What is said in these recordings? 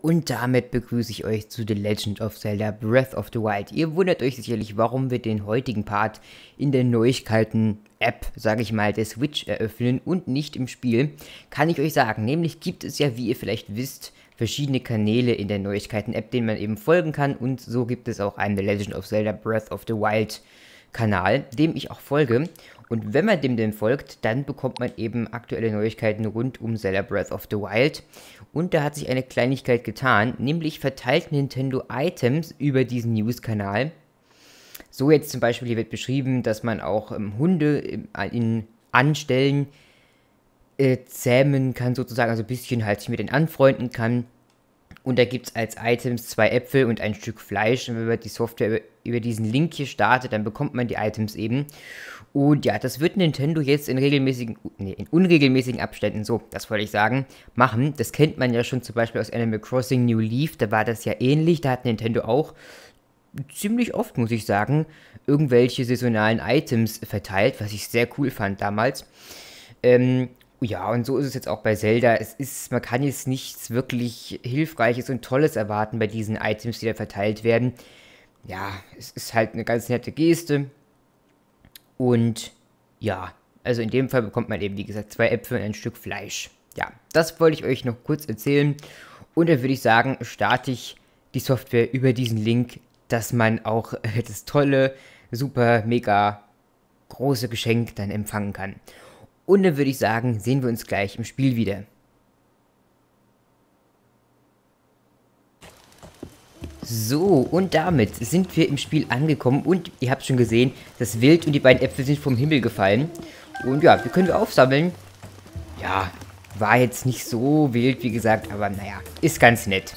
Und damit begrüße ich euch zu The Legend of Zelda Breath of the Wild. Ihr wundert euch sicherlich, warum wir den heutigen Part in der Neuigkeiten-App, sage ich mal, der Switch eröffnen und nicht im Spiel. Kann ich euch sagen, nämlich gibt es ja, wie ihr vielleicht wisst, verschiedene Kanäle in der Neuigkeiten-App, denen man eben folgen kann. Und so gibt es auch einen The Legend of Zelda Breath of the Wild Kanal, dem ich auch folge. Und wenn man dem denn folgt, dann bekommt man eben aktuelle Neuigkeiten rund um Zelda Breath of the Wild. Und da hat sich eine Kleinigkeit getan, nämlich verteilt Nintendo Items über diesen News-Kanal. So jetzt zum Beispiel, hier wird beschrieben, dass man auch Hunde in Anstellen zähmen kann sozusagen, also ein bisschen halt sich mit denen anfreunden kann. Und da gibt es als Items 2 Äpfel und ein Stück Fleisch. Und wenn man die Software über diesen Link hier startet, dann bekommt man die Items eben. Und ja, das wird Nintendo jetzt in unregelmäßigen Abständen, so, das wollte ich sagen, machen. Das kennt man ja schon zum Beispiel aus Animal Crossing New Leaf, da war das ja ähnlich, da hat Nintendo auch ziemlich oft, muss ich sagen, irgendwelche saisonalen Items verteilt, was ich sehr cool fand damals. Ja, und so ist es jetzt auch bei Zelda. Man kann jetzt nichts wirklich Hilfreiches und Tolles erwarten bei diesen Items, die da verteilt werden. Ja, es ist halt eine ganz nette Geste. Und ja, also in dem Fall bekommt man eben, wie gesagt, 2 Äpfel und ein Stück Fleisch. Ja, das wollte ich euch noch kurz erzählen. Und dann würde ich sagen, starte ich die Software über diesen Link, dass man auch das tolle, super, mega große Geschenk dann empfangen kann. Und dann würde ich sagen, sehen wir uns gleich im Spiel wieder. So, und damit sind wir im Spiel angekommen. Und ihr habt schon gesehen, das Wild und die beiden Äpfel sind vom Himmel gefallen. Und ja, die können wir aufsammeln. Ja, war jetzt nicht so wild, wie gesagt, aber naja, ist ganz nett.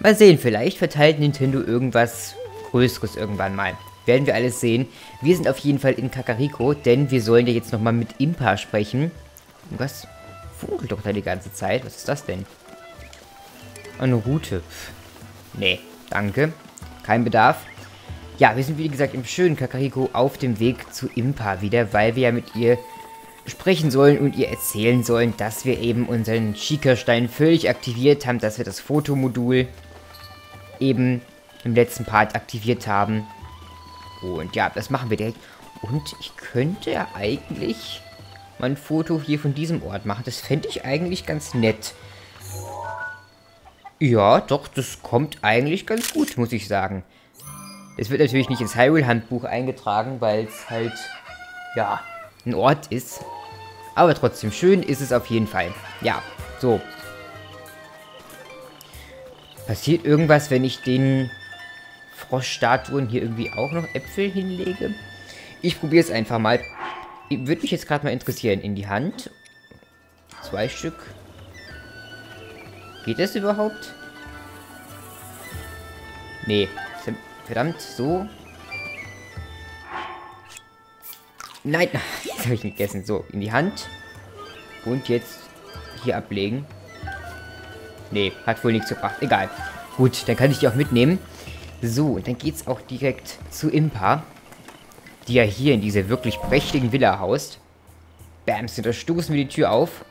Mal sehen, vielleicht verteilt Nintendo irgendwas Größeres irgendwann mal. Werden wir alles sehen. Wir sind auf jeden Fall in Kakariko, denn wir sollen ja jetzt nochmal mit Impa sprechen. Was funkelt doch da die ganze Zeit? Was ist das denn? Eine Route. Nee, danke. Kein Bedarf. Ja, wir sind wie gesagt im schönen Kakariko auf dem Weg zu Impa wieder, weil wir ja mit ihr sprechen sollen und ihr erzählen sollen, dass wir eben unseren Chica-Stein völlig aktiviert haben, dass wir das Fotomodul eben im letzten Part aktiviert haben. Und ja, das machen wir direkt. Und ich könnte ja eigentlich mal ein Foto hier von diesem Ort machen. Das fände ich eigentlich ganz nett. Ja, doch, das kommt eigentlich ganz gut, muss ich sagen. Es wird natürlich nicht ins Hyrule-Handbuch eingetragen, weil es halt, ja, ein Ort ist. Aber trotzdem, schön ist es auf jeden Fall. Ja, so. Passiert irgendwas, wenn ich den Froschstatuen hier irgendwie auch noch Äpfel hinlege? Ich probiere es einfach mal. Würde mich jetzt gerade mal interessieren. In die Hand. 2 Stück. Geht das überhaupt? Nee. Verdammt, so. Nein, jetzt habe ich nicht gegessen. So, in die Hand. Und jetzt hier ablegen. Nee, hat wohl nichts gebracht. Egal. Gut, dann kann ich die auch mitnehmen. So, und dann geht's auch direkt zu Impa, die ja hier in dieser wirklich prächtigen Villa haust. Bams, und da stoßen wir die Tür auf.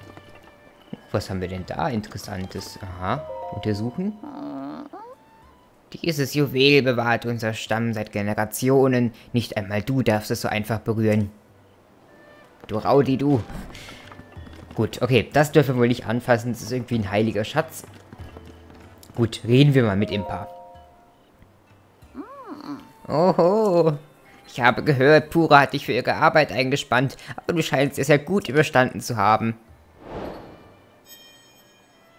Was haben wir denn da Interessantes? Aha, untersuchen. Dieses Juwel bewahrt unser Stamm seit Generationen. Nicht einmal du darfst es so einfach berühren. Du Raudi, du. Gut, okay, das dürfen wir wohl nicht anfassen. Das ist irgendwie ein heiliger Schatz. Gut, reden wir mal mit Impa. Oho, ich habe gehört, Pura hat dich für ihre Arbeit eingespannt, aber du scheinst es ja gut überstanden zu haben.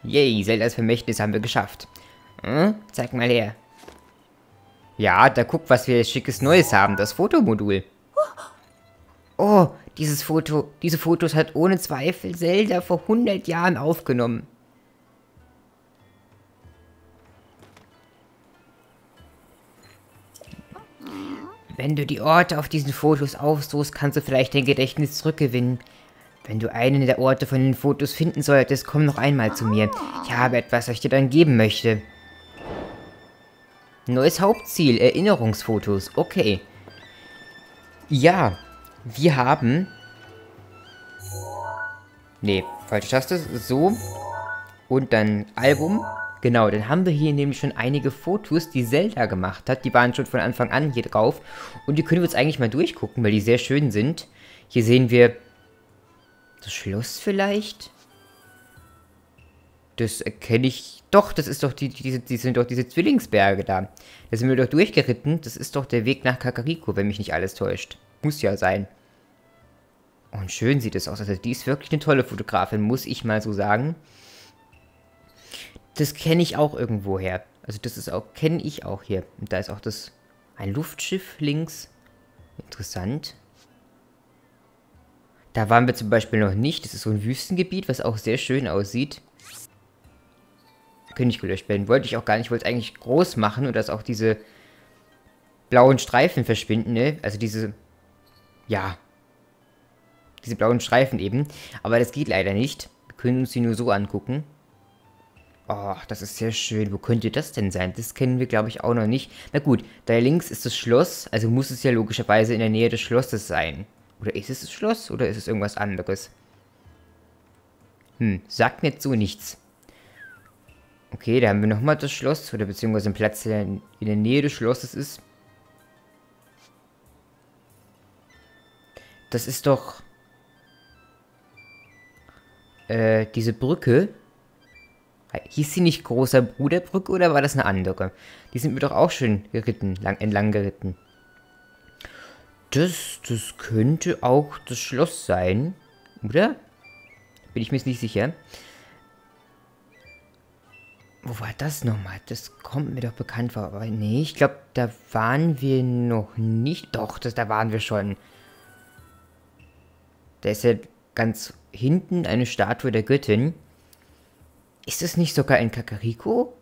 Yay, Zeldas Vermächtnis haben wir geschafft. Hm? Zeig mal her. Ja, da guck, was wir schickes Neues haben, das Fotomodul. Oh, diese Fotos hat ohne Zweifel Zelda vor 100 Jahren aufgenommen. Wenn du die Orte auf diesen Fotos aufsuchst, kannst du vielleicht dein Gedächtnis zurückgewinnen. Wenn du einen der Orte von den Fotos finden solltest, komm noch einmal zu mir. Ich habe etwas, was ich dir dann geben möchte. Neues Hauptziel, Erinnerungsfotos. Okay. Ja, wir haben... Nee, falsche Taste. So. Und dann Album. Genau, dann haben wir hier nämlich schon einige Fotos, die Zelda gemacht hat. Die waren schon von Anfang an hier drauf. Und die können wir uns eigentlich mal durchgucken, weil die sehr schön sind. Hier sehen wir das Schloss vielleicht. Das erkenne ich... Doch, das ist doch die sind doch diese Zwillingsberge da. Da sind wir doch durchgeritten. Das ist doch der Weg nach Kakariko, wenn mich nicht alles täuscht. Muss ja sein. Und schön sieht es aus. Also die ist wirklich eine tolle Fotografin, muss ich mal so sagen. Das kenne ich auch irgendwo her. Also das ist auch, kenne ich auch hier. Und da ist auch das... Ein Luftschiff links. Interessant. Da waren wir zum Beispiel noch nicht. Das ist so ein Wüstengebiet, was auch sehr schön aussieht. Könnte ich gelöscht werden. Wollte ich auch gar nicht. Ich wollte es eigentlich groß machen und dass auch diese blauen Streifen verschwinden, ne? Also diese... Ja. Diese blauen Streifen eben. Aber das geht leider nicht. Wir können uns die nur so angucken. Oh, das ist sehr schön. Wo könnte das denn sein? Das kennen wir, glaube ich, auch noch nicht. Na gut, da links ist das Schloss. Also muss es ja logischerweise in der Nähe des Schlosses sein. Oder ist es das Schloss? Oder ist es irgendwas anderes? Sagt mir jetzt so nichts. Okay, da haben wir nochmal das Schloss. Oder beziehungsweise einen Platz, der in der Nähe des Schlosses ist. Das ist doch... diese Brücke... Hieß sie nicht Großer Bruderbrücke oder war das eine andere? Die sind wir doch auch schön geritten, entlang geritten. Das könnte auch das Schloss sein, oder? Bin ich mir jetzt nicht sicher. Wo war das nochmal? Das kommt mir doch bekannt vor. Aber nee, ich glaube, da waren wir noch nicht. Doch, da waren wir schon. Da ist ja ganz hinten eine Statue der Göttin. Ist es nicht sogar ein Kakariko?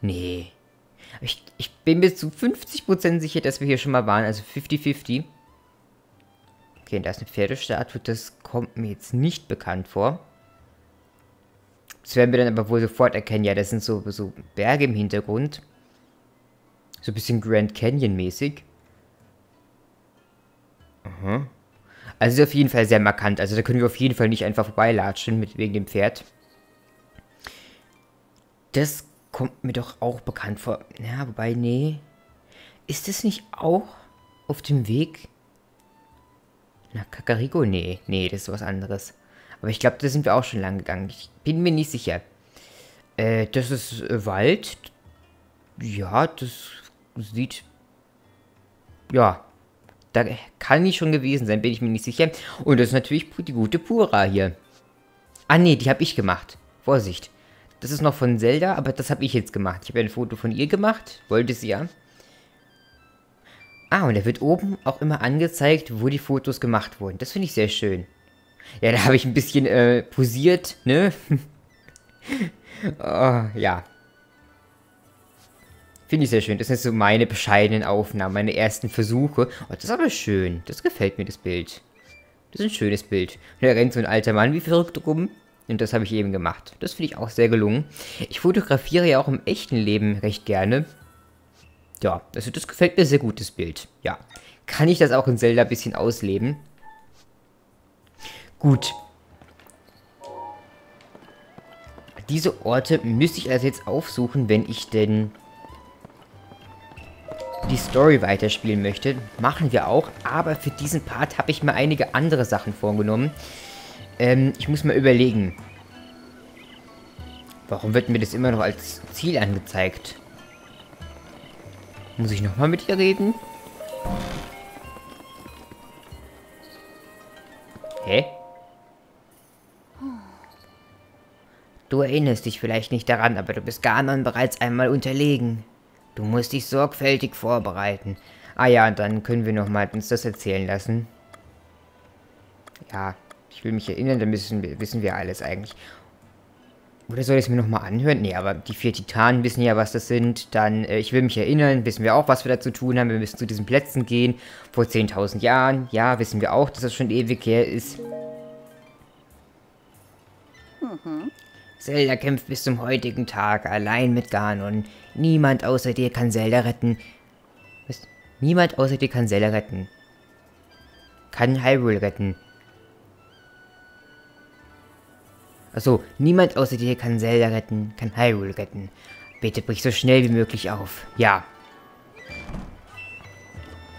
Nee. Ich bin mir zu 50% sicher, dass wir hier schon mal waren. Also 50-50. Okay, da ist eine Pferdestatue. Das kommt mir jetzt nicht bekannt vor. Das werden wir dann aber wohl sofort erkennen. Ja, das sind so Berge im Hintergrund. So ein bisschen Grand Canyon-mäßig. Aha. Also ist auf jeden Fall sehr markant. Also da können wir auf jeden Fall nicht einfach vorbeilatschen wegen dem Pferd. Das kommt mir doch auch bekannt vor. Ja, wobei, nee. Ist das nicht auch auf dem Weg? Na, Kakariko? Nee. Nee, das ist was anderes. Aber ich glaube, da sind wir auch schon lang gegangen. Ich bin mir nicht sicher. Das ist Wald. Ja, das sieht... Ja. Da kann ich schon gewesen sein, bin ich mir nicht sicher. Und das ist natürlich die gute Pura hier. Ah, nee, die habe ich gemacht. Vorsicht. Das ist noch von Zelda, aber das habe ich jetzt gemacht. Ich habe ein Foto von ihr gemacht. Wollte sie ja. Ah, und da wird oben auch immer angezeigt, wo die Fotos gemacht wurden. Das finde ich sehr schön. Ja, da habe ich ein bisschen posiert, ne? Oh, ja. Finde ich sehr schön. Das sind so meine bescheidenen Aufnahmen, meine ersten Versuche. Oh, das ist aber schön. Das gefällt mir, das Bild. Das ist ein schönes Bild. Und da rennt so ein alter Mann wie verrückt rum. Und das habe ich eben gemacht. Das finde ich auch sehr gelungen. Ich fotografiere ja auch im echten Leben recht gerne. Ja, also das gefällt mir sehr gut, das Bild. Ja, kann ich das auch in Zelda ein bisschen ausleben. Gut. Diese Orte müsste ich also jetzt aufsuchen, wenn ich denn die Story weiterspielen möchte. Machen wir auch. Aber für diesen Part habe ich mir einige andere Sachen vorgenommen. Ich muss mal überlegen. Warum wird mir das immer noch als Ziel angezeigt? Muss ich nochmal mit ihr reden? Hä? Du erinnerst dich vielleicht nicht daran, aber du bist Ganon bereits einmal unterlegen. Du musst dich sorgfältig vorbereiten. Ah ja, dann können wir nochmal uns das erzählen lassen. Ja. Ich will mich erinnern, dann wissen wir alles eigentlich. Oder soll ich es mir nochmal anhören? Nee, aber die 4 Titanen wissen ja, was das sind. Dann, ich will mich erinnern, wissen wir auch, was wir da zu tun haben. Wir müssen zu diesen Plätzen gehen. Vor 10.000 Jahren. Ja, wissen wir auch, dass das schon ewig her ist. Zelda kämpft bis zum heutigen Tag allein mit Ganon. Niemand außer dir kann Zelda retten. Was? Niemand außer dir kann Zelda retten. Kann Hyrule retten. Also, niemand außer dir kann Zelda retten, kann Hyrule retten. Bitte brich so schnell wie möglich auf. Ja.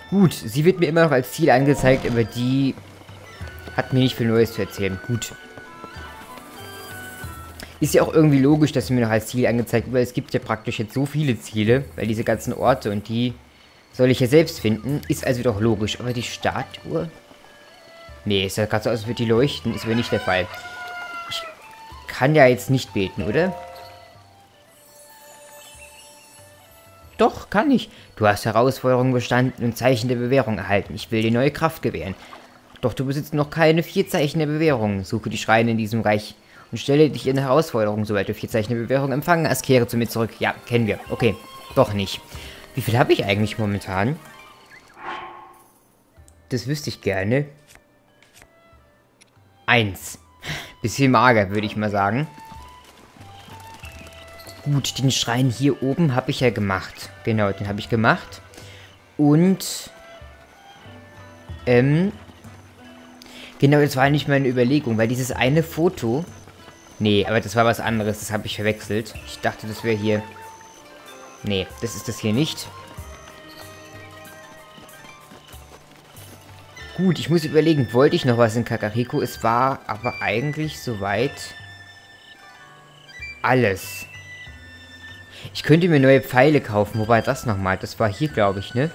Gut, sie wird mir immer noch als Ziel angezeigt, aber die hat mir nicht viel Neues zu erzählen. Gut. Ist ja auch irgendwie logisch, dass sie mir noch als Ziel angezeigt wird, weil es gibt ja praktisch jetzt so viele Ziele, weil diese ganzen Orte und die soll ich ja selbst finden. Ist also doch logisch. Aber die Statue? Nee, es sah gerade so aus, als würde die leuchten. Ist aber nicht der Fall. Ich kann ja jetzt nicht beten, oder? Doch, kann ich. Du hast Herausforderungen bestanden und Zeichen der Bewährung erhalten. Ich will dir neue Kraft gewähren. Doch du besitzt noch keine 4 Zeichen der Bewährung. Suche die Schreine in diesem Reich und stelle dich in Herausforderungen. Sobald du 4 Zeichen der Bewährung empfangen hast, kehre zu mir zurück. Ja, kennen wir. Okay, doch nicht. Wie viel habe ich eigentlich momentan? Das wüsste ich gerne. 1. Bisschen mager, würde ich mal sagen. Gut, den Schrein hier oben habe ich ja gemacht. Genau, den habe ich gemacht. Und genau, das war nicht meine Überlegung, weil dieses eine Foto... Nee, aber das war was anderes, das habe ich verwechselt. Ich dachte, das wäre hier... Nee, das ist das hier nicht. Gut, ich muss überlegen, wollte ich noch was in Kakariko? Es war aber eigentlich soweit alles. Ich könnte mir neue Pfeile kaufen. Wobei das nochmal? Das war hier, glaube ich, ne?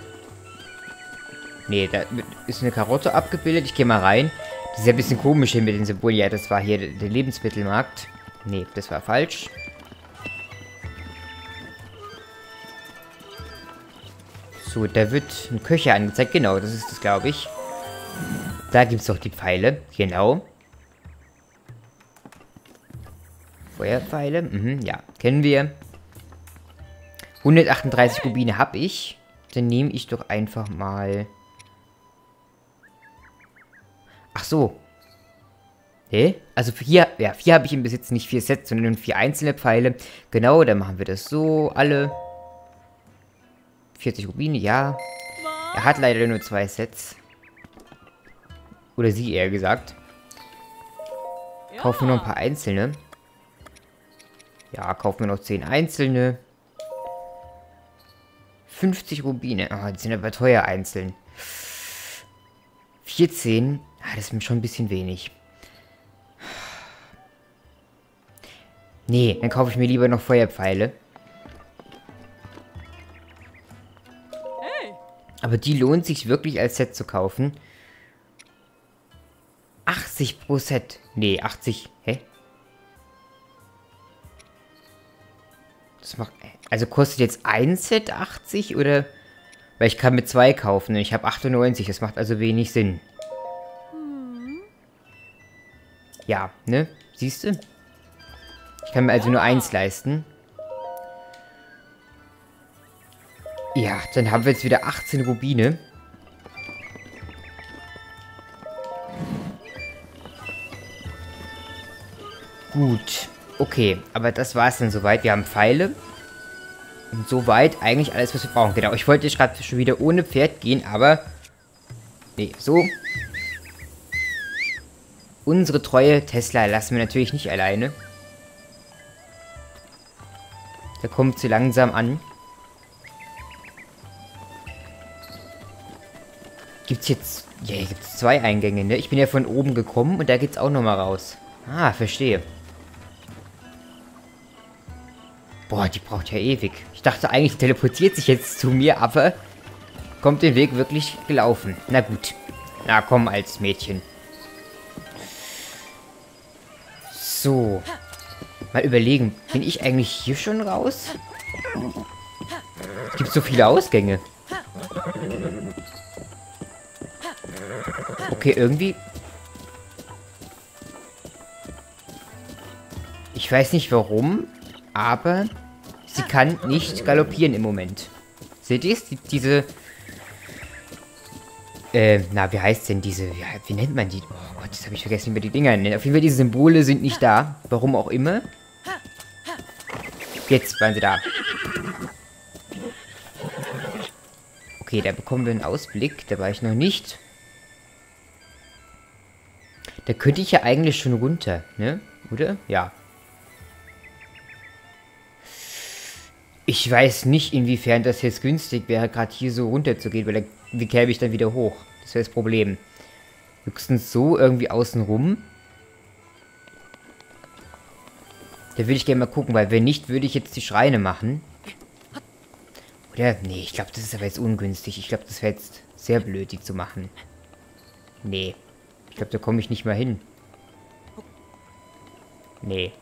Nee, da ist eine Karotte abgebildet. Ich gehe mal rein. Das ist ja ein bisschen komisch hier mit den Symbolen. Ja, das war hier der Lebensmittelmarkt. Nee, das war falsch. So, da wird ein Köcher angezeigt. Genau, das ist das, glaube ich. Da gibt es doch die Pfeile. Genau. Feuerpfeile. Mhm, ja, kennen wir. 138 Rubine habe ich. Dann nehme ich doch einfach mal... Ach so. Hä? Also 4, ja, 4 habe ich im Besitz, nicht 4 Sets, sondern 4 einzelne Pfeile. Genau, dann machen wir das so. Alle 40 Rubine, ja. Er hat leider nur 2 Sets. Oder sie, eher gesagt. Kaufen wir noch ein paar einzelne. Ja, kaufen wir noch 10 einzelne. 50 Rubine. Ah, die sind aber teuer einzeln. 14. Ah, das ist mir schon ein bisschen wenig. Nee, dann kaufe ich mir lieber noch Feuerpfeile. Aber die lohnt sich wirklich als Set zu kaufen. 80 pro Set. Nee, 80. Hä? Das macht... Also kostet jetzt ein Set 80 oder... Weil ich kann mit 2 kaufen und ich habe 98. Das macht also wenig Sinn. Ja, ne? Siehst du? Ich kann mir also nur 1 leisten. Ja, dann haben wir jetzt wieder 18 Rubine. Gut. Okay, aber das war es dann soweit. Wir haben Pfeile. Und soweit eigentlich alles, was wir brauchen. Genau, ich wollte jetzt gerade schon wieder ohne Pferd gehen, aber... Nee, so. Unsere treue Tesla lassen wir natürlich nicht alleine. Da kommt sie langsam an. Gibt's jetzt... Ja, hier gibt es 2 Eingänge, ne? Ich bin ja von oben gekommen und da geht's auch nochmal raus. Ah, verstehe. Boah, die braucht ja ewig. Ich dachte eigentlich, teleportiert sich jetzt zu mir, aber kommt den Weg wirklich gelaufen. Na gut. Na komm, altes Mädchen. So. Mal überlegen. Bin ich eigentlich hier schon raus? Es gibt so viele Ausgänge. Okay, irgendwie... Ich weiß nicht warum, aber... Sie kann nicht galoppieren im Moment. Seht ihr es? Diese... Na, wie heißt denn diese... Wie nennt man die? Oh Gott, jetzt habe ich vergessen, wie man die Dinger nennt. Auf jeden Fall, diese Symbole sind nicht da. Warum auch immer. Jetzt waren sie da. Okay, da bekommen wir einen Ausblick. Da war ich noch nicht. Da könnte ich ja eigentlich schon runter, ne? Oder? Ja. Ich weiß nicht, inwiefern das jetzt günstig wäre, gerade hier so runter zu gehen, weil wie käme ich dann wieder hoch? Das wäre das Problem. Höchstens so irgendwie außen rum. Da würde ich gerne mal gucken, weil wenn nicht, würde ich jetzt die Schreine machen. Oder? Nee, ich glaube, das ist aber jetzt ungünstig. Ich glaube, das wäre jetzt sehr blöd, die zu machen. Nee. Ich glaube, da komme ich nicht mal hin. Nee.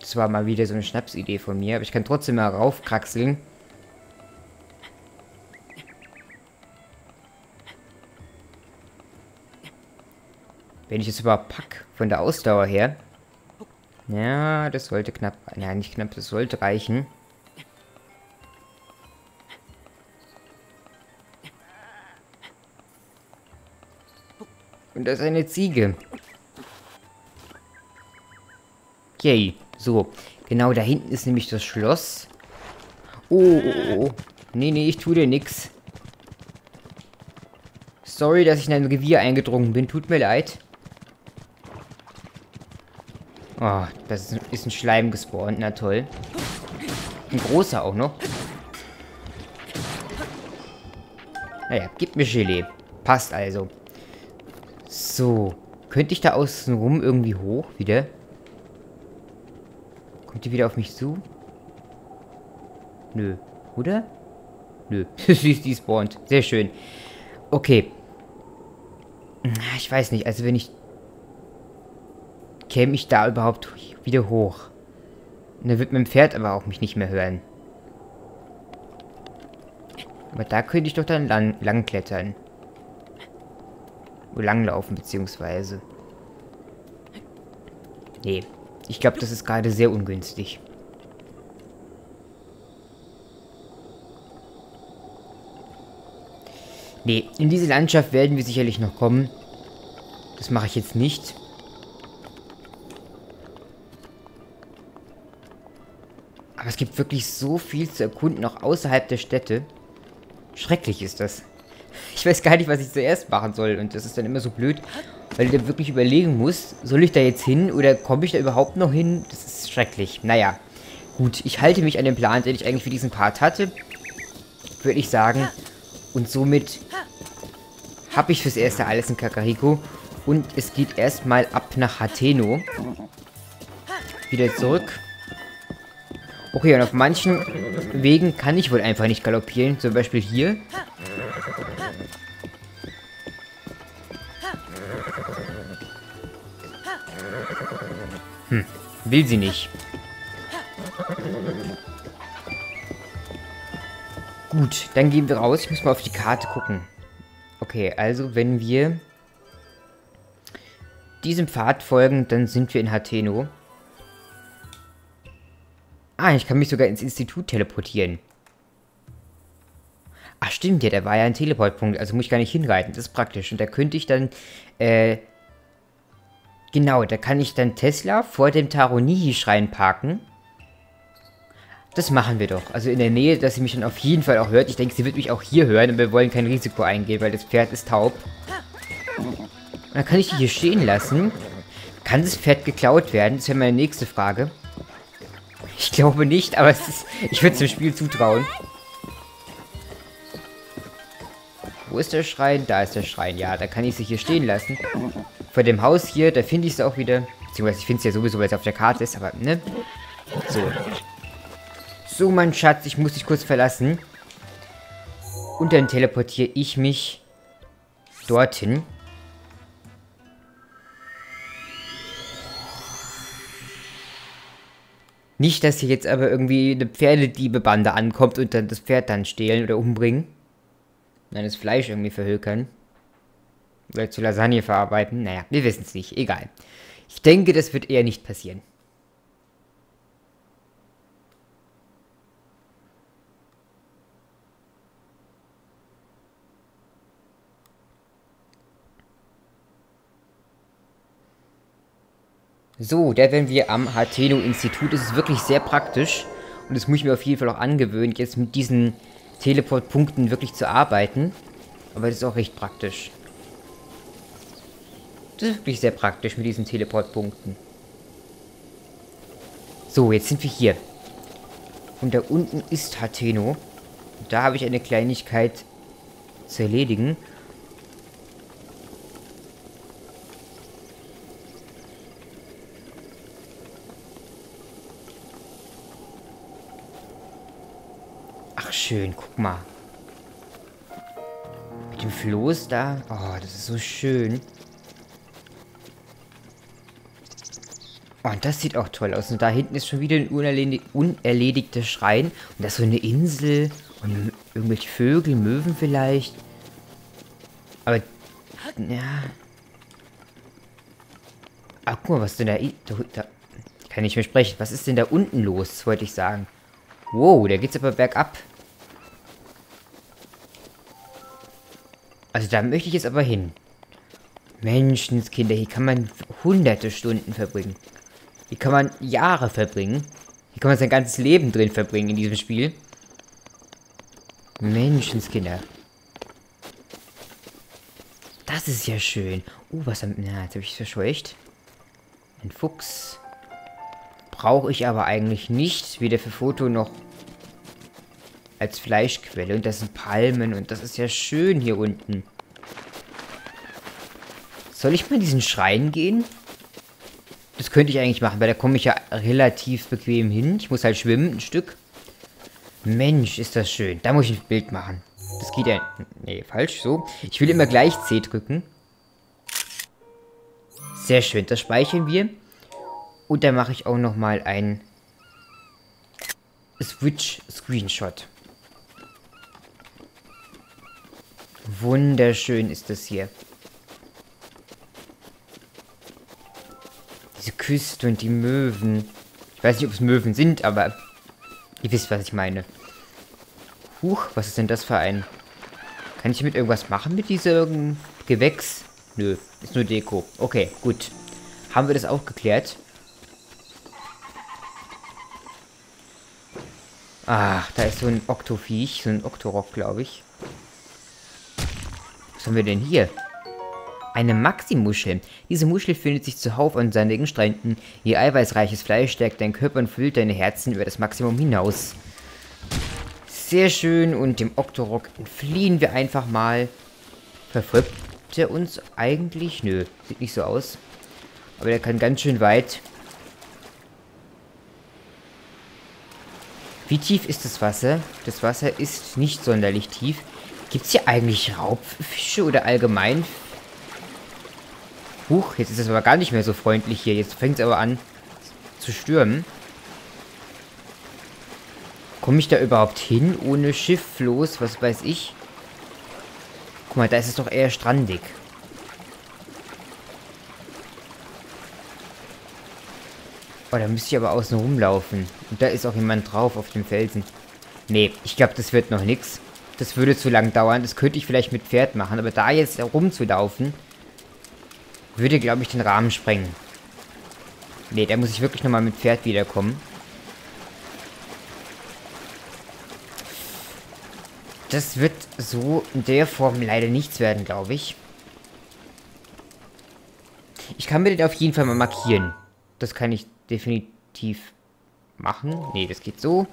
Das war mal wieder so eine Schnapsidee von mir, aber ich kann trotzdem mal raufkraxeln. Wenn ich es überhaupt pack, von der Ausdauer her. Ja, das sollte knapp... Ja, nicht knapp, das sollte reichen. Und das ist eine Ziege. Yay. So, genau da hinten ist nämlich das Schloss. Oh, oh, oh. Nee, nee, ich tue dir nix. Sorry, dass ich in ein Revier eingedrungen bin. Tut mir leid. Oh, das ist ein Schleim gespawnt. Na toll. Ein großer auch noch. Naja, gib mir Gelee. Passt also. So, könnte ich da außen rum irgendwie hoch wieder? Kommt die wieder auf mich zu? Nö, oder? Nö, die spawnt. Sehr schön. Okay. Ich weiß nicht, also wenn ich... Käme ich da überhaupt wieder hoch? Und dann wird mein Pferd aber auch mich nicht mehr hören. Aber da könnte ich doch dann lang klettern. Langlaufen, beziehungsweise. Nee. Ich glaube, das ist gerade sehr ungünstig. Nee, in diese Landschaft werden wir sicherlich noch kommen. Das mache ich jetzt nicht. Aber es gibt wirklich so viel zu erkunden, auch außerhalb der Städte. Schrecklich ist das. Ich weiß gar nicht, was ich zuerst machen soll. Und das ist dann immer so blöd, weil du da wirklich überlegen musst, soll ich da jetzt hin oder komme ich da überhaupt noch hin? Das ist schrecklich. Naja, gut, ich halte mich an den Plan, den ich eigentlich für diesen Part hatte, würde ich sagen. Und somit habe ich fürs Erste alles in Kakariko. Und es geht erstmal ab nach Hateno. Wieder zurück. Okay, und auf manchen Wegen kann ich wohl einfach nicht galoppieren. Zum Beispiel hier. Hm, will sie nicht. Gut, dann gehen wir raus. Ich muss mal auf die Karte gucken. Okay, also wenn wir diesem Pfad folgen, dann sind wir in Hateno. Ah, ich kann mich sogar ins Institut teleportieren. Ach stimmt, ja, da war ja ein Teleportpunkt. Also muss ich gar nicht hinreiten, das ist praktisch. Und da könnte ich dann, genau, da kann ich dann Tesla vor dem Taronihi-Schrein parken. Das machen wir doch. Also in der Nähe, dass sie mich dann auf jeden Fall auch hört. Ich denke, sie wird mich auch hier hören, aber wir wollen kein Risiko eingehen, weil das Pferd ist taub. Und dann kann ich die hier stehen lassen. Kann das Pferd geklaut werden? Das wäre meine nächste Frage. Ich glaube nicht, aber es ist, ich würde es dem Spiel zutrauen. Wo ist der Schrein? Da ist der Schrein. Ja, da kann ich sie hier stehen lassen. Vor dem Haus hier, da finde ich es auch wieder. Beziehungsweise ich finde es ja sowieso, weil es auf der Karte ist, aber, ne? So. So, mein Schatz, ich muss dich kurz verlassen. Und dann teleportiere ich mich dorthin. Nicht, dass hier jetzt aber irgendwie eine Pferdediebebande ankommt und dann das Pferd dann stehlen oder umbringen. Nein, das Fleisch irgendwie verhökern. Oder zu Lasagne verarbeiten. Naja, wir wissen es nicht. Egal. Ich denke, das wird eher nicht passieren. So, da wären wir am Hateno-Institut. Es ist wirklich sehr praktisch. Und das muss ich mir auf jeden Fall auch angewöhnen, jetzt mit diesen Teleportpunkten wirklich zu arbeiten. Aber das ist auch recht praktisch. Das ist wirklich sehr praktisch mit diesen Teleportpunkten. So, jetzt sind wir hier. Und da unten ist Hateno. Da habe ich eine Kleinigkeit zu erledigen. Ach schön, guck mal. Mit dem Floß da. Oh, das ist so schön. Oh, und das sieht auch toll aus. Und da hinten ist schon wieder ein unerledigter Schrein. Und da ist so eine Insel. Und irgendwelche Vögel, Möwen vielleicht. Aber, ja. Ach, guck mal, was denn da... Kann ich nicht mehr sprechen. Was ist denn da unten los? Das wollte ich sagen. Wow, da geht's aber bergab. Also da möchte ich jetzt aber hin. Menschenskinder, hier kann man hunderte Stunden verbringen. Hier kann man Jahre verbringen. Hier kann man sein ganzes Leben drin verbringen in diesem Spiel. Menschenskinder. Das ist ja schön. Oh, was haben... Na, jetzt habe ich es verscheucht. Ein Fuchs. Brauche ich aber eigentlich nicht. Weder für Foto noch als Fleischquelle. Und das sind Palmen. Und das ist ja schön hier unten. Soll ich mal in diesen Schrein gehen? Das könnte ich eigentlich machen, weil da komme ich ja relativ bequem hin. Ich muss halt schwimmen, ein Stück. Mensch, ist das schön. Da muss ich ein Bild machen. Das geht ja... Nee, falsch, so. Ich will immer gleich C drücken. Sehr schön, das speichern wir. Und dann mache ich auch nochmal ein Switch-Screenshot. Wunderschön ist das hier. Diese Küste und die Möwen. Ich weiß nicht, ob es Möwen sind, aber... Ihr wisst, was ich meine. Huch, was ist denn das für ein? Kann ich mit irgendwas machen mit diesem Gewächs? Nö, ist nur Deko. Okay, gut. Haben wir das auch geklärt? Ach, da ist so ein Oktoviech, so ein Oktorock, glaube ich. Was haben wir denn hier? Eine Maxi-Muschel. Diese Muschel findet sich zuhauf an sandigen Stränden. Ihr eiweißreiches Fleisch stärkt deinen Körper und füllt deine Herzen über das Maximum hinaus. Sehr schön. Und dem Oktorock entfliehen wir einfach mal. Verfolgt er uns eigentlich? Nö, sieht nicht so aus. Aber der kann ganz schön weit. Wie tief ist das Wasser? Das Wasser ist nicht sonderlich tief. Gibt es hier eigentlich Raubfische oder allgemein? Huch, jetzt ist es aber gar nicht mehr so freundlich hier. Jetzt fängt es aber an zu stürmen. Komme ich da überhaupt hin? Ohne Schiff, Floß, was weiß ich. Guck mal, da ist es doch eher strandig. Oh, da müsste ich aber außen rumlaufen. Und da ist auch jemand drauf auf dem Felsen. Nee, ich glaube, das wird noch nichts. Das würde zu lang dauern. Das könnte ich vielleicht mit Pferd machen. Aber da jetzt rumzulaufen... Würde, glaube ich, den Rahmen sprengen. Nee, da muss ich wirklich nochmal mit Pferd wiederkommen. Das wird so in der Form leider nichts werden, glaube ich. Ich kann mir den auf jeden Fall mal markieren. Das kann ich definitiv machen. Nee, das geht so.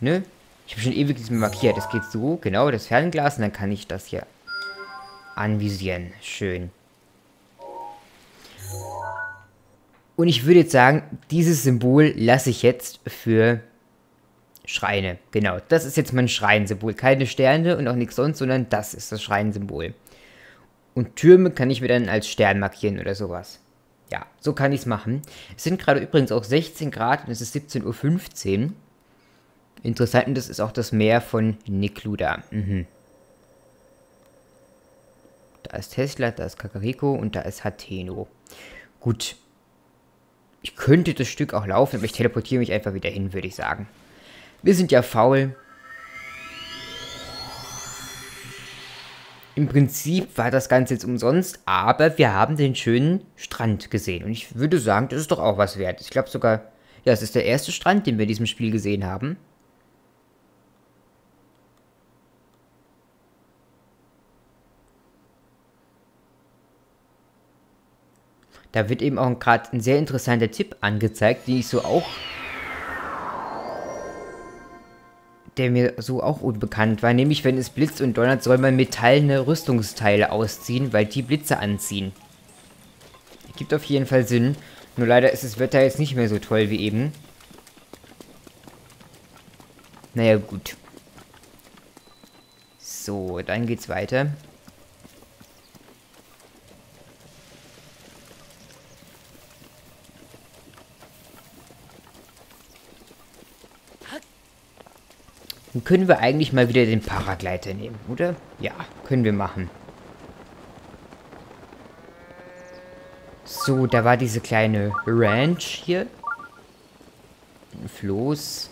Ne? Ich habe schon ewig diesen markiert. Das geht so. Genau, das Fernglas. Und dann kann ich das hier anvisieren. Schön. Und ich würde jetzt sagen, dieses Symbol lasse ich jetzt für Schreine. Genau, das ist jetzt mein Schreinsymbol. Keine Sterne und auch nichts sonst, sondern das ist das Schreinsymbol. Und Türme kann ich mir dann als Stern markieren oder sowas. Ja, so kann ich es machen. Es sind gerade übrigens auch 16 Grad und es ist 17:15 Uhr. Interessant, und das ist auch das Meer von Nikluda. Mhm. Da ist Tesla, da ist Kakariko und da ist Hateno. Gut. Ich könnte das Stück auch laufen, aber ich teleportiere mich einfach wieder hin, würde ich sagen. Wir sind ja faul. Im Prinzip war das Ganze jetzt umsonst, aber wir haben den schönen Strand gesehen. Und ich würde sagen, das ist doch auch was wert. Ich glaube sogar, ja, es ist der erste Strand, den wir in diesem Spiel gesehen haben. Da wird eben auch gerade ein sehr interessanter Tipp angezeigt, den ich so auch der mir so auch unbekannt war. Nämlich, wenn es blitzt und donnert, soll man metallene Rüstungsteile ausziehen, weil die Blitze anziehen. Gibt auf jeden Fall Sinn. Nur leider ist das Wetter jetzt nicht mehr so toll wie eben. Naja, gut. So, dann geht's weiter. Dann können wir eigentlich mal wieder den Paragleiter nehmen, oder? Ja, können wir machen. So, da war diese kleine Ranch hier. Ein Floß.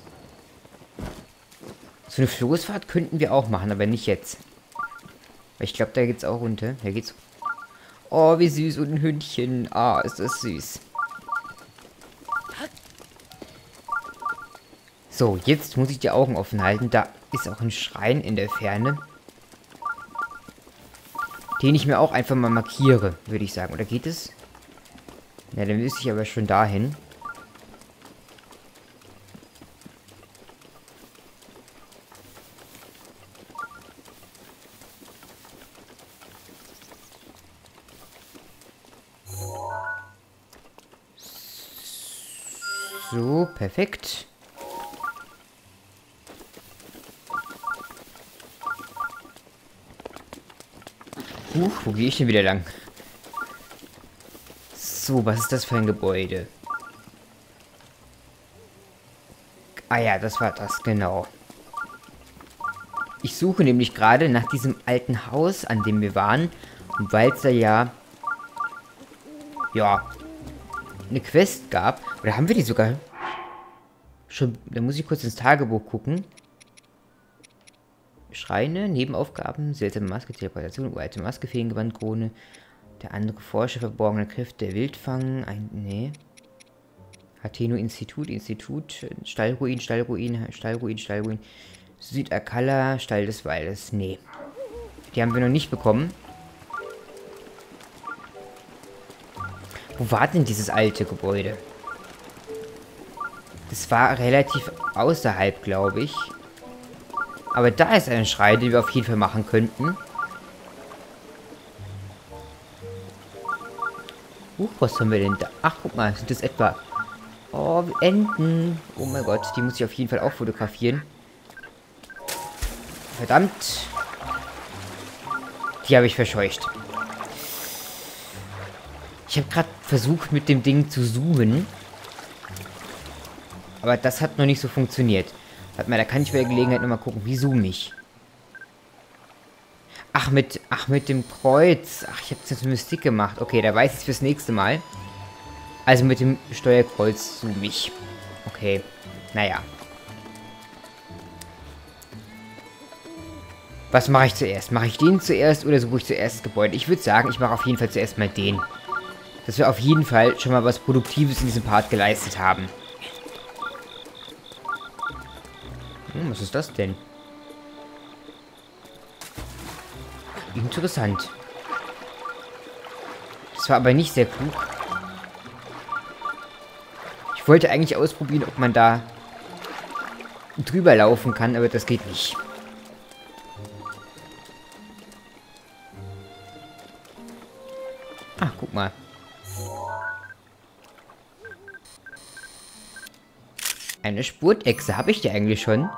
So eine Floßfahrt könnten wir auch machen, aber nicht jetzt. Weil ich glaube, da geht's auch runter. Da geht's. Oh, wie süß und ein Hündchen. Ah, ist das süß. So, jetzt muss ich die Augen offen halten. Da ist auch ein Schrein in der Ferne. Den ich mir auch einfach mal markiere, würde ich sagen. Oder geht es? Ja, dann müsste ich aber schon dahin. So, perfekt. Huch, wo gehe ich denn wieder lang? So, was ist das für ein Gebäude? Ah ja, das war das, genau. Ich suche nämlich gerade nach diesem alten Haus, an dem wir waren. Und weil es da ja... ja... eine Quest gab. Oder haben wir die sogar... schon... da muss ich kurz ins Tagebuch gucken. Schreine, Nebenaufgaben, seltsame Maske, Teleportation, uralte Maske, Feengewandkrone... der andere Forscher, verborgene Kräfte, der Wildfang, ein, nee. Hateno-Institut, Stallruin, Stallruin. Südakala, Stall des Waldes, nee. Die haben wir noch nicht bekommen. Wo war denn dieses alte Gebäude? Das war relativ außerhalb, glaube ich. Aber da ist ein Schrein, den wir auf jeden Fall machen könnten. Was haben wir denn da? Ach, guck mal, sind das etwa... oh, Enten. Oh mein Gott, die muss ich auf jeden Fall auch fotografieren. Verdammt. Die habe ich verscheucht. Ich habe gerade versucht, mit dem Ding zu zoomen. Aber das hat noch nicht so funktioniert. Warte mal, da kann ich bei der Gelegenheit nochmal gucken. Wie zoome ich? Ach, mit dem Kreuz. Ach, ich habe jetzt eine Mystik gemacht. Okay, da weiß ich es fürs nächste Mal. Also mit dem Steuerkreuz zoome ich. Okay, naja. Was mache ich zuerst? Mache ich den zuerst oder suche ich zuerst das Gebäude? Ich würde sagen, ich mache auf jeden Fall zuerst mal den. Dass wir auf jeden Fall schon mal was Produktives in diesem Part geleistet haben. Hm, was ist das denn? Interessant. Das war aber nicht sehr klug. Ich wollte eigentlich ausprobieren, ob man da drüber laufen kann, aber das geht nicht. Ach, guck mal. Eine Spurtechse. Habe ich die eigentlich schon?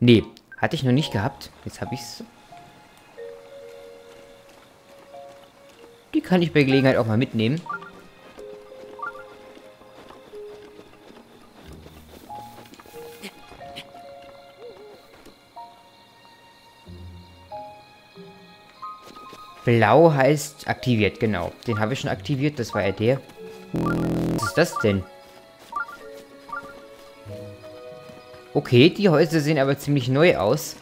Nee, hatte ich noch nicht gehabt. Jetzt habe ich es. Kann ich bei Gelegenheit auch mal mitnehmen. Blau heißt aktiviert, genau. Den habe ich schon aktiviert, das war ja der. Was ist das denn? Okay, die Häuser sehen aber ziemlich neu aus.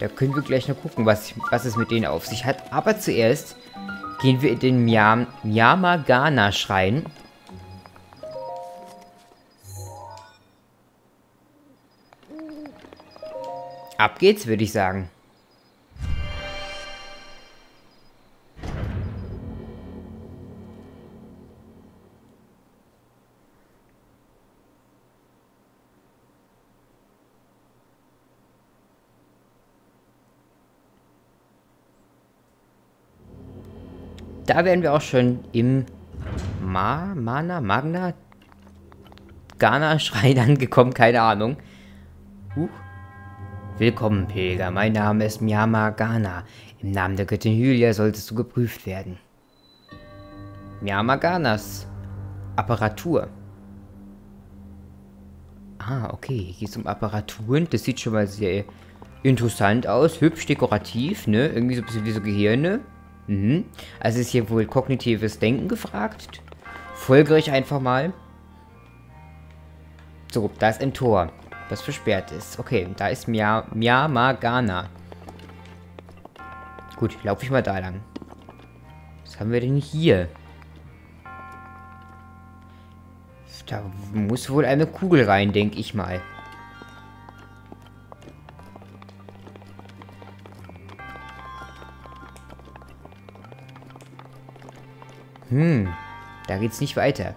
Da können wir gleich noch gucken, was es mit denen auf sich hat. Aber zuerst gehen wir in den Yamagana-Schrein. Ab geht's, würde ich sagen. da wären wir auch schon im Miamagana-Schrein angekommen, keine Ahnung. Willkommen, Pilger. Mein Name ist Miamagana. Im Namen der Göttin Hylia solltest du geprüft werden. Miamaganas Apparatur. Ah, okay. Hier geht es um Apparaturen. Das sieht schon mal sehr interessant aus. Hübsch dekorativ, ne? Irgendwie so ein bisschen wie so Gehirne. Mhm. Also ist hier wohl kognitives Denken gefragt. Folge ich einfach mal. So, da ist ein Tor, was versperrt ist. Okay, da ist Miamagana. Gut, laufe ich mal da lang. Was haben wir denn hier? Da muss wohl eine Kugel rein, denke ich mal. Hm, da geht's nicht weiter.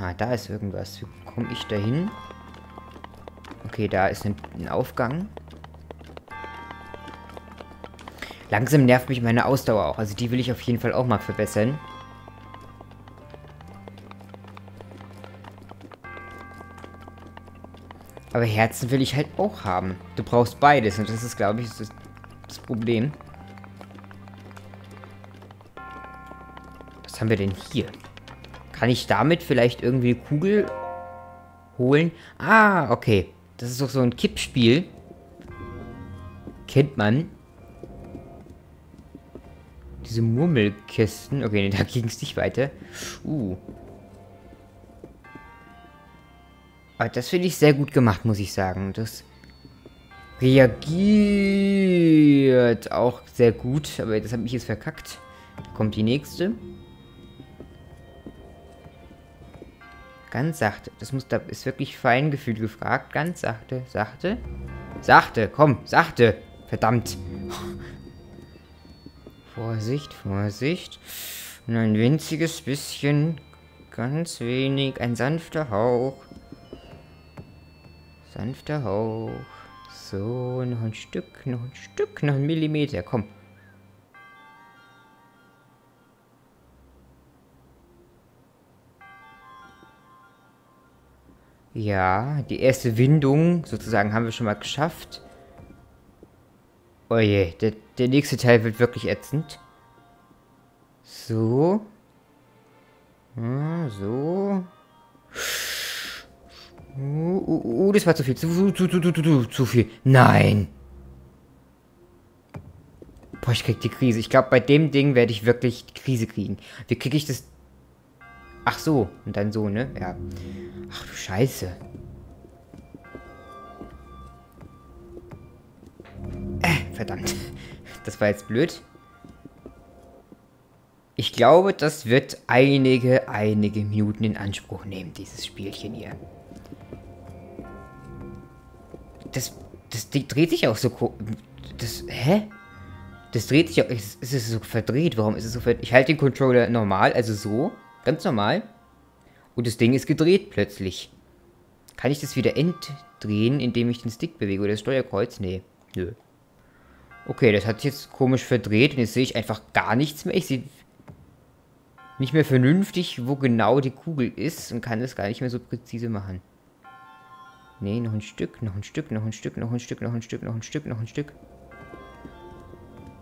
Ah, da ist irgendwas. Wie komme ich da hin? Okay, da ist ein Aufgang. Langsam nervt mich meine Ausdauer auch. Also die will ich auf jeden Fall auch mal verbessern. Aber Herzen will ich halt auch haben. Du brauchst beides. Und das ist, glaube ich, das Problem. Was haben wir denn hier? Kann ich damit vielleicht irgendwie eine Kugel holen? Ah, okay. Das ist doch so ein Kippspiel. Kennt man. Diese Murmelkisten. Okay, nee, da ging es nicht weiter. Aber das finde ich sehr gut gemacht, muss ich sagen. Das reagiert auch sehr gut. Aber das hat mich jetzt verkackt. Da kommt die nächste. Ganz sachte. Das muss, da ist wirklich Feingefühl gefragt. Ganz sachte. Sachte. Sachte. Komm. Sachte. Verdammt. Vorsicht. Vorsicht. Und ein winziges bisschen. Ganz wenig. Ein sanfter Hauch. Sanfter Hauch. So. Noch ein Stück. Noch ein Stück. Noch ein Millimeter. Komm. Ja, die erste Windung sozusagen haben wir schon mal geschafft. Oh je, der nächste Teil wird wirklich ätzend. So. Ja, so. Oh, das war zu viel. Zu viel. Nein. Boah, ich krieg die Krise. Ich glaube, bei dem Ding werde ich wirklich die Krise kriegen. Wie kriege ich das? Ach so, und dann so, ne? Ja. Ach du Scheiße. Verdammt. Das war jetzt blöd. Ich glaube, das wird einige Minuten in Anspruch nehmen, dieses Spielchen hier. Das Ding dreht sich auch so komisch. Das dreht sich auch... Ist es so verdreht? Warum ist es so verdreht? Ich halte den Controller normal, also so. Ganz normal. Und das Ding ist gedreht plötzlich. Kann ich das wieder entdrehen, indem ich den Stick bewege oder das Steuerkreuz? Nee. Nö. Okay, das hat sich jetzt komisch verdreht und jetzt sehe ich einfach gar nichts mehr. Ich sehe nicht mehr vernünftig, wo genau die Kugel ist und kann das gar nicht mehr so präzise machen. Nee, noch ein Stück, noch ein Stück, noch ein Stück, noch ein Stück, noch ein Stück, noch ein Stück, noch ein Stück.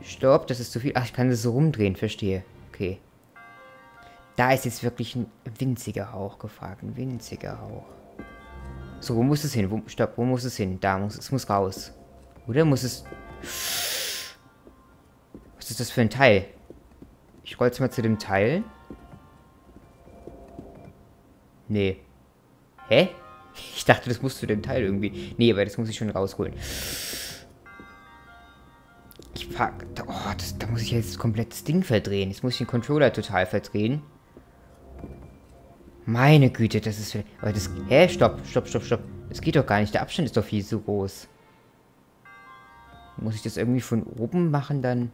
Stopp, das ist zu viel. Ach, ich kann das so rumdrehen, verstehe. Okay. Da ist jetzt wirklich ein winziger Hauch gefragt. Ein winziger Hauch. So, wo muss es hin? Stopp, wo muss es hin? Da muss es muss raus. Oder muss es... Was ist das für ein Teil? Ich roll's mal zu dem Teil. Nee. Hä? Ich dachte, das muss zu dem Teil irgendwie. Nee, aber das muss ich schon rausholen. Ich pack... Oh, da muss ich jetzt komplett das Ding verdrehen. Jetzt muss ich den Controller total verdrehen. Meine Güte, das ist... Aber das... Hä? Stopp, stopp, stopp, stopp. Das geht doch gar nicht. Der Abstand ist doch viel zu groß. Muss ich das irgendwie von oben machen, dann...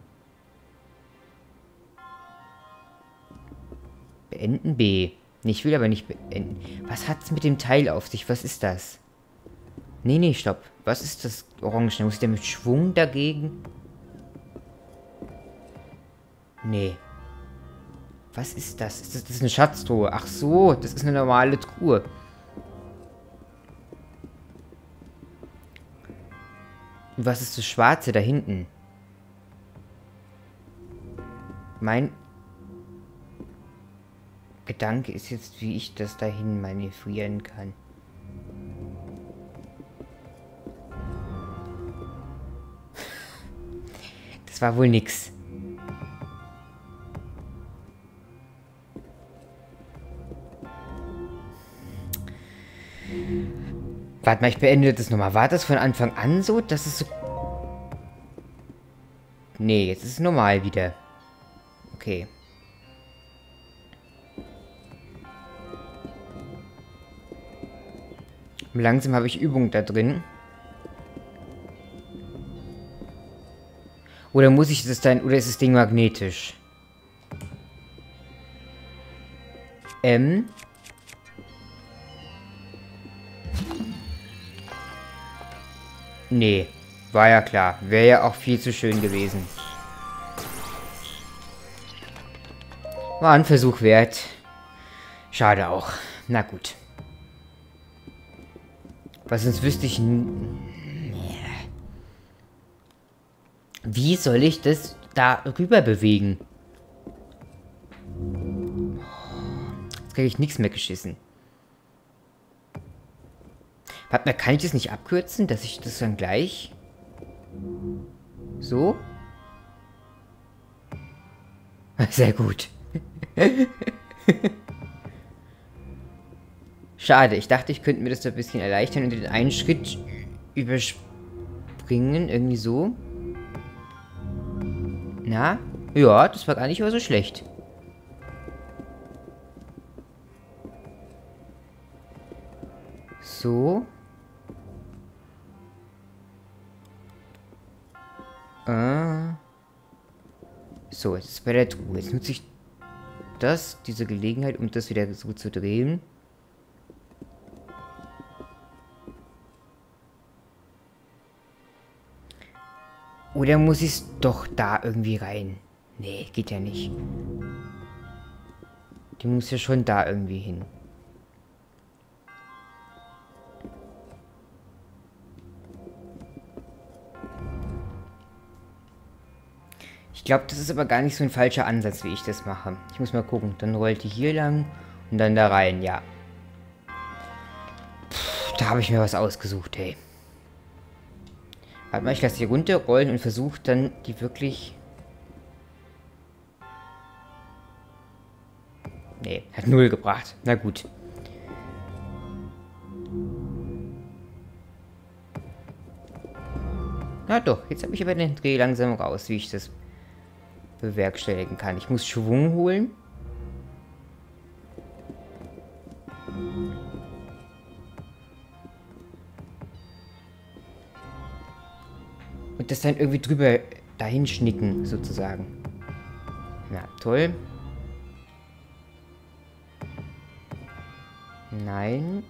Beenden B. Nee, ich will aber nicht beenden. Was hat's mit dem Teil auf sich? Was ist das? Nee, nee, stopp. Was ist das Orange? Muss ich da mit Schwung dagegen... Nee. Was ist das? Ist das eine Schatztruhe? Ach so, das ist eine normale Truhe. Und was ist das Schwarze da hinten? Mein Gedanke ist jetzt, wie ich das dahin manövrieren kann. Das war wohl nix. Warte mal, ich beende das nochmal. War das von Anfang an so, dass es so... Nee, jetzt ist es normal wieder. Okay. Und langsam habe ich Übung da drin. Oder muss ich das dann... Oder ist das Ding magnetisch? Nee, war ja klar. Wäre ja auch viel zu schön gewesen. War ein Versuch wert. Schade auch. Na gut. Was sonst wüsste ich... Wie soll ich das da rüber bewegen? Jetzt kriege ich nichts mehr geschissen. Warte mal, kann ich das nicht abkürzen, dass ich das dann gleich... So? Sehr gut. Schade, ich dachte, ich könnte mir das da ein bisschen erleichtern und den einen Schritt überspringen, irgendwie so. Na? Ja, das war gar nicht mal so schlecht. So. So, jetzt ist es bei der Truhe. Jetzt nutze ich das, diese Gelegenheit, um das wieder so zu drehen. Oder muss ich es doch da irgendwie rein? Nee, geht ja nicht. Die muss ja schon da irgendwie hin. Ich glaube, das ist aber gar nicht so ein falscher Ansatz, wie ich das mache. Ich muss mal gucken. Dann rollt die hier lang und dann da rein, ja. Puh, da habe ich mir was ausgesucht, hey. Warte mal, ich lasse die runterrollen und versuche dann die wirklich... Nee, hat 0 gebracht. Na gut. Na doch, jetzt habe ich aber den Dreh langsam raus, wie ich das... bewerkstelligen kann. Ich muss Schwung holen. Und das dann irgendwie drüber dahin schnicken, sozusagen. Ja, toll. Nein.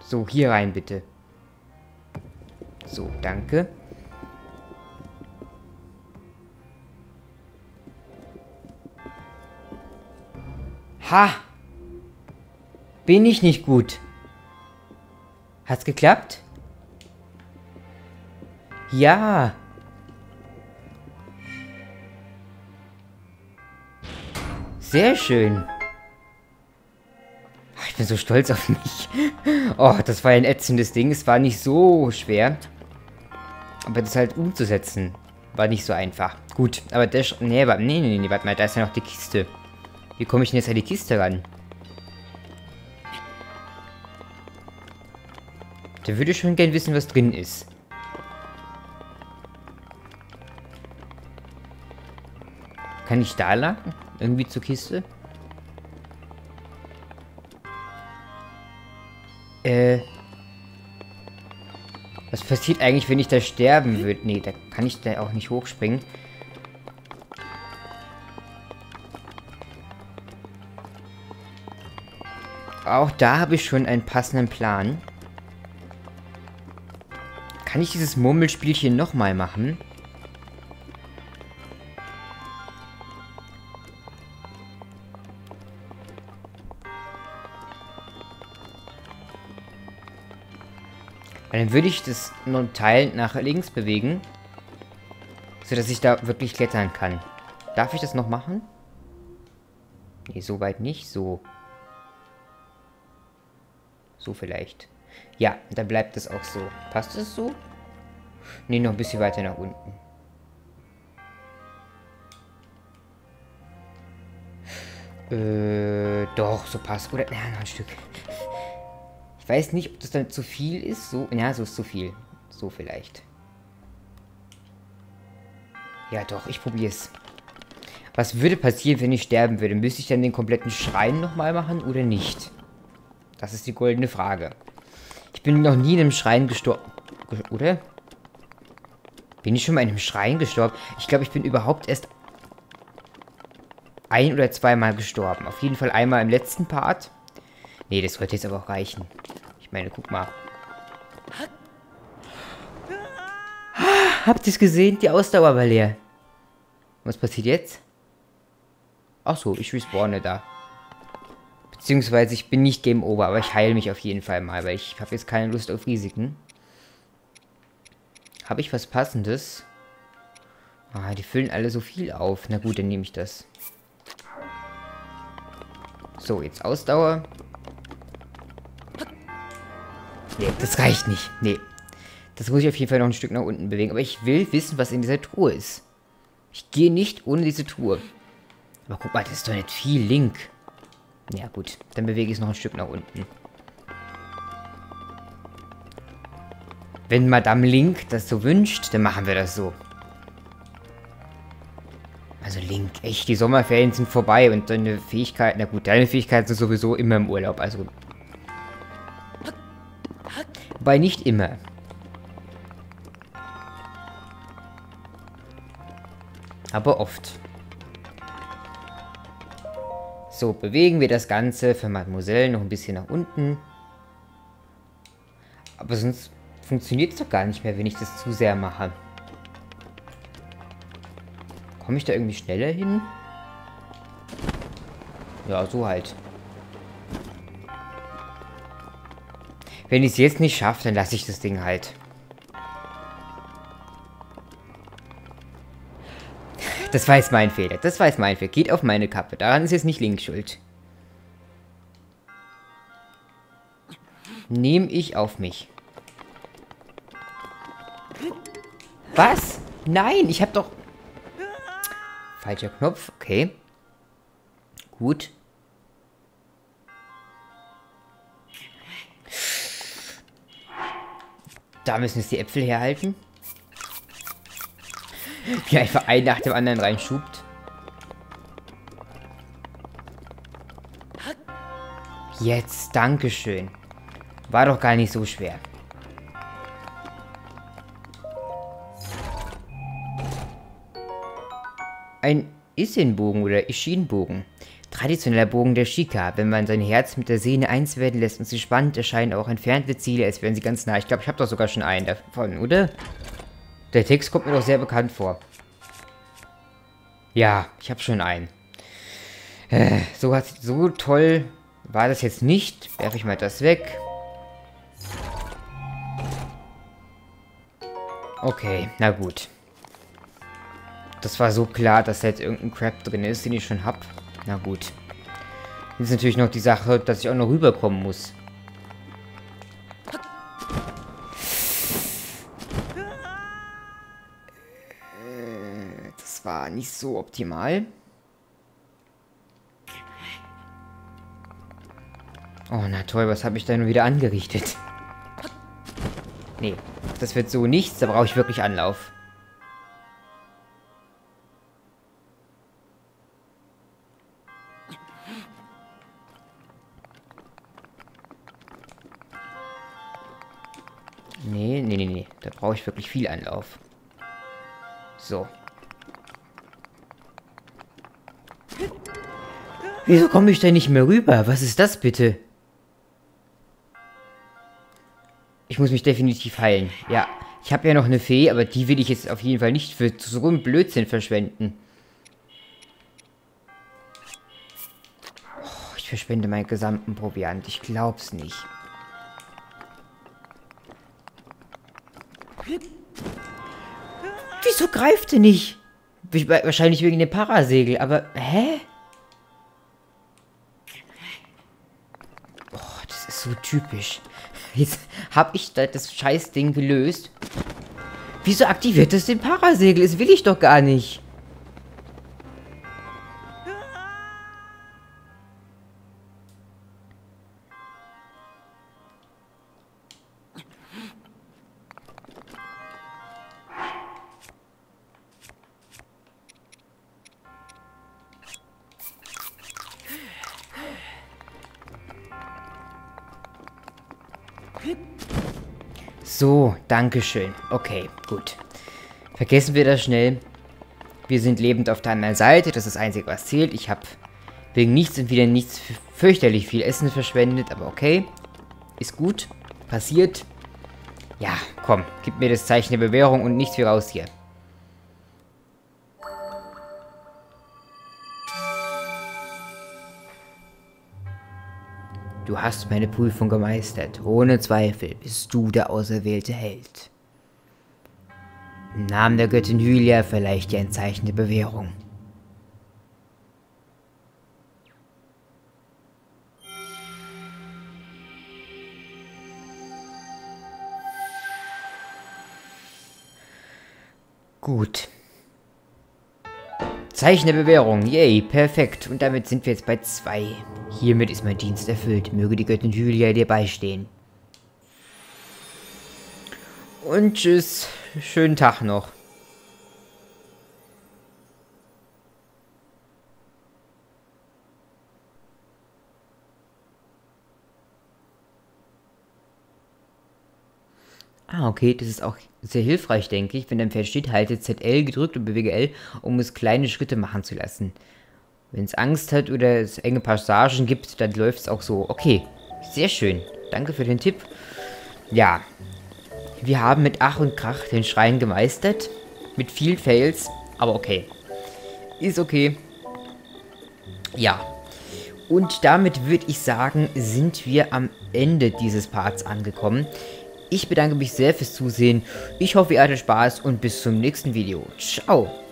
So, hier rein bitte. So, danke. Ha! Bin ich nicht gut. Hat's geklappt? Ja! Sehr schön. Ich bin so stolz auf mich. Oh, das war ein ätzendes Ding. Es war nicht so schwer. Aber das halt umzusetzen, war nicht so einfach. Gut, aber der... Nee, warte mal, da ist ja noch die Kiste. Wie komme ich denn jetzt an die Kiste ran? Da würde ich schon gern wissen, was drin ist. Kann ich da lang? Irgendwie zur Kiste? Was passiert eigentlich, wenn ich da sterben würde? Nee, da kann ich da auch nicht hochspringen. Auch da habe ich schon einen passenden Plan. Kann ich dieses Murmelspielchen nochmal machen? Dann würde ich das Teil nach links bewegen, sodass ich da wirklich klettern kann. Darf ich das noch machen? Nee, soweit nicht. So. So vielleicht. Ja, dann bleibt es auch so. Passt es so? Nee, noch ein bisschen weiter nach unten. Doch, so passt. Oder, ja, noch ein Stück. Ich weiß nicht, ob das dann zu viel ist. So, ja, so ist zu viel. So vielleicht. Ja, doch, ich probiere es. Was würde passieren, wenn ich sterben würde? Müsste ich dann den kompletten Schrein nochmal machen oder nicht? Das ist die goldene Frage. Ich bin noch nie in einem Schrein gestorben. Oder? Bin ich schon mal in einem Schrein gestorben? Ich glaube, ich bin überhaupt erst ein- oder zweimal gestorben. Auf jeden Fall einmal im letzten Part. Nee, das sollte jetzt aber auch reichen. Ich meine, guck mal. Habt ihr es gesehen? Die Ausdauer war leer. Was passiert jetzt? Ach so, ich respawne da. Beziehungsweise ich bin nicht Game Over, aber ich heile mich auf jeden Fall mal, weil ich habe jetzt keine Lust auf Risiken. Habe ich was Passendes? Ah, die füllen alle so viel auf. Na gut, dann nehme ich das. So, jetzt Ausdauer. Nee, das reicht nicht. Nee. Das muss ich auf jeden Fall noch ein Stück nach unten bewegen. Aber ich will wissen, was in dieser Truhe ist. Ich gehe nicht ohne diese Truhe. Aber guck mal, das ist doch nicht viel, Link. Ja gut, dann bewege ich es noch ein Stück nach unten. Wenn Madame Link das so wünscht, dann machen wir das so. Also Link, echt, die Sommerferien sind vorbei und deine Fähigkeiten, na gut, deine Fähigkeiten sind sowieso immer im Urlaub, also... Wobei nicht immer. Aber oft. So, bewegen wir das Ganze für Mademoiselle noch ein bisschen nach unten. Aber sonst funktioniert es doch gar nicht mehr, wenn ich das zu sehr mache. Komme ich da irgendwie schneller hin? Ja, so halt. Wenn ich es jetzt nicht schaffe, dann lasse ich das Ding halt. Das war jetzt mein Fehler. Das war jetzt mein Fehler. Geht auf meine Kappe. Daran ist jetzt nicht Link schuld. Nehme ich auf mich. Was? Nein, ich habe doch... Falscher Knopf, okay. Gut. Da müssen jetzt die Äpfel herhalten. Wie einfach ein nach dem anderen reinschubt. Jetzt, dankeschön. War doch gar nicht so schwer. Ein Isin-Bogen oder Isin-Bogen. Traditioneller Bogen der Chica. Wenn man sein Herz mit der Sehne eins werden lässt und sie spannt, erscheinen auch entfernte Ziele, als wären sie ganz nah. Ich glaube, ich habe doch sogar schon einen davon, oder? Der Text kommt mir doch sehr bekannt vor. Ja, ich habe schon einen. So toll war das jetzt nicht. Werfe ich mal das weg. Okay, na gut. Das war so klar, dass da jetzt irgendein Crap drin ist, den ich schon hab. Na gut. Jetzt ist natürlich noch die Sache, dass ich auch noch rüberkommen muss. War nicht so optimal. Oh, na toll, was habe ich da nun wieder angerichtet? Nee, das wird so nichts, da brauche ich wirklich Anlauf. Nee, nee, nee, nee, da brauche ich wirklich viel Anlauf. So. Wieso komme ich da nicht mehr rüber? Was ist das bitte? Ich muss mich definitiv heilen. Ja, ich habe ja noch eine Fee, aber die will ich jetzt auf jeden Fall nicht für so einen Blödsinn verschwenden. Oh, ich verschwende meinen gesamten Proviant. Ich glaub's nicht. Wieso greift sie nicht? Wahrscheinlich wegen dem Parasegel, aber... Hä? Oh, das ist so typisch. Jetzt habe ich das Scheißding gelöst. Wieso aktiviert das den Parasegel? Das will ich doch gar nicht. So, dankeschön. Okay, gut. Vergessen wir das schnell. Wir sind lebend auf deiner Seite. Das ist das Einzige, was zählt. Ich habe wegen nichts und wieder nichts fürchterlich viel Essen verschwendet. Aber okay. Ist gut. Passiert. Ja, komm. Gib mir das Zeichen der Bewährung und nichts wie raus hier. Du hast meine Prüfung gemeistert. Ohne Zweifel bist du der auserwählte Held. Im Namen der Göttin Hylia verleiht dir ein Zeichen der Bewährung. Gut. Zeichen der Bewährung. Yay, perfekt. Und damit sind wir jetzt bei 2. Hiermit ist mein Dienst erfüllt. Möge die Göttin Hylia dir beistehen. Und tschüss. Schönen Tag noch. Ah, okay. Das ist auch sehr hilfreich, denke ich. Wenn dein Pferd steht, halte ZL gedrückt und bewege L, um es kleine Schritte machen zu lassen. Wenn es Angst hat oder es enge Passagen gibt, dann läuft es auch so. Okay, sehr schön. Danke für den Tipp. Ja, wir haben mit Ach und Krach den Schrein gemeistert. Mit viel Fails, aber okay. Ist okay. Ja. Und damit würde ich sagen, sind wir am Ende dieses Parts angekommen. Ich bedanke mich sehr fürs Zusehen. Ich hoffe, ihr hattet Spaß und bis zum nächsten Video. Ciao.